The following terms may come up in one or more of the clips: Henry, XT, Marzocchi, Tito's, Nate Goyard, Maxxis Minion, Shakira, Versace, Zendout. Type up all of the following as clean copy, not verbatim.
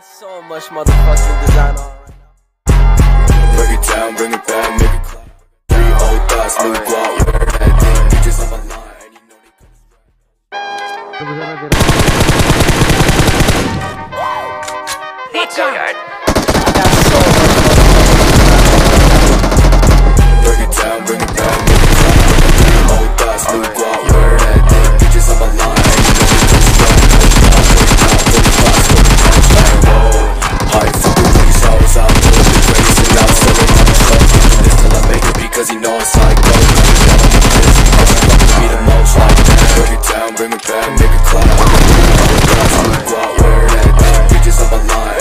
got so much motherfucking design on right now. Break it down, bring it back, make it clap. Three old thoughts, new guap. That thing, bitches on my line, and you know they come straight. Watch out! I got so much motherfucking design. Break it down, bring it back, make it clap. Three old thoughts, new guap. That thing, bitches on my line. Cause he knows like go be the most like that. Break it down, bring it back, make a clap. Where that bitches on my line.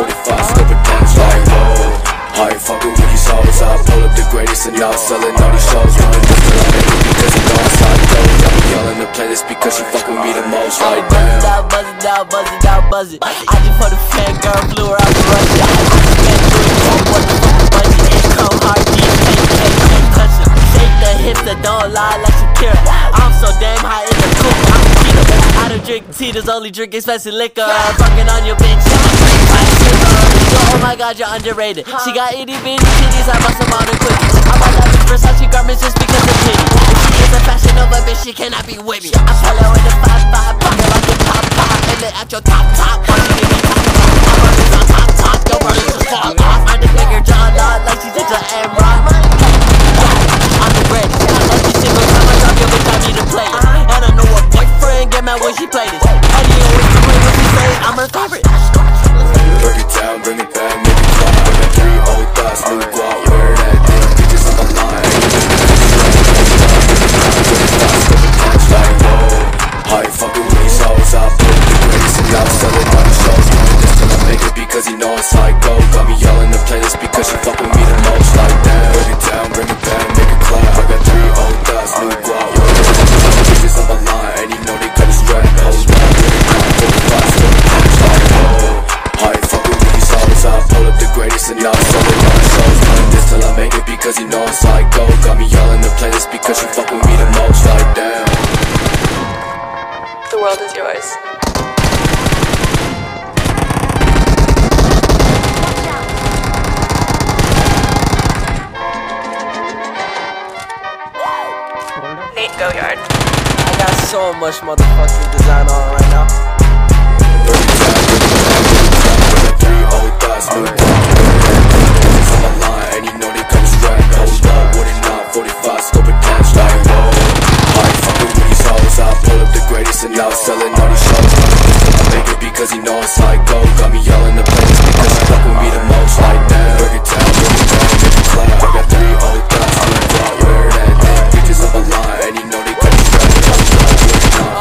What if I scope it down? Like whoa, I ain't fucking with these hoes. I pull up the greatest and now selling all these shows. Coming just to like it because he knows like go. Got me yelling to play this because she fucking be the most like that. Buzz it out, buzz it out, buzz it out, buzz it. I just for the fan girl flew her out the rush. I can't do it, what the fuck? Hips that don't lie like Shakira. I'm so damn high in the coop, I'm a cheater. I don't drink Tito's, only drink expensive liquor. I'm fucking on your bitch, oh my god, you're underrated. She got itty bitty titties, I bust them all the quickies. I bought that bitch Versace garments just because they're pretty. If she is a fashion over bitch, she cannot be with me. I follow in the 5-5, pop it like a pop, and then at your top, watch me be top. I'm running on top, your brother just fall off. I'm the bigger John Lord, like she's into Amron. When she played it, I didn't always play what she said. I'm her favorite. Break it down, bring it back, make it clap. Three old thoughts, new guap. Where that thing, bitches on my line. Like whoa, I ain't fucking with these hoes. I put the greatest and I'm selling all the shows. Just till I make it because he knows it's like go. Got me yelling to play this because she fuck with me the most like that. Break it down, bring it back, make it clap. I got three old thoughts, new guap. Bitches on my line, and you know they cut it straight. I ain't fucking with these hoes. I pull up the greatest and now I'm selling all the shows. Doing this till I make it because he knows it's like go. Got me yelling to play this because you fuck with me the most like damn. The world is yours. Nate Goyard. So much motherfucking design on right now. Three old thoughts, new guap. On my line, and you know they come straight. Hold up, what it not? 45, scope it down, like whoa. I ain't fucking with these hoes. I pull up the greatest, and now I'm selling all these shows. I make it because he knows it's like go. Got me yelling the place because he fuck with me the most like that. Break it down, break it down, make it clap. I got three old thoughts, new guap. Where that thing, bitches on my line, and you know they come straight.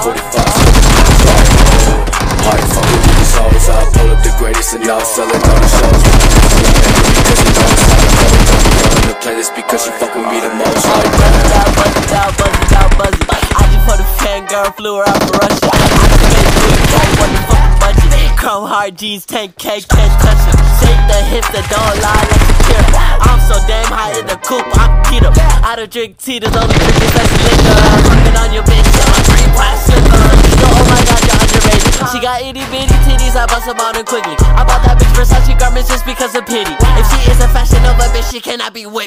45, I ain't fucking with these hoes. I pull up the greatest and now I'm selling all the shows. Because you know it's like going. I'm gonna play this because you fucking me the most like that. Buzz it out, buzz it out, buzz it out, buzz it. I just put a fan girl, flew her out for Russia. I just made it do it, don't want to fucking budget. Chrome hard jeans, 10K, can't touch it. Shake the hips that don't lie like Shakira. I'm so damn high in the coupe, I'm Tito. I don't drink Tito's, only drink is that's liquor. I'm fucking on your bitch, I'm free plastic. She got itty bitty titties, I bust them all in quickly. I bought that bitch Versace garments just because of pity. If she is a fashion over bitch, she cannot be with me.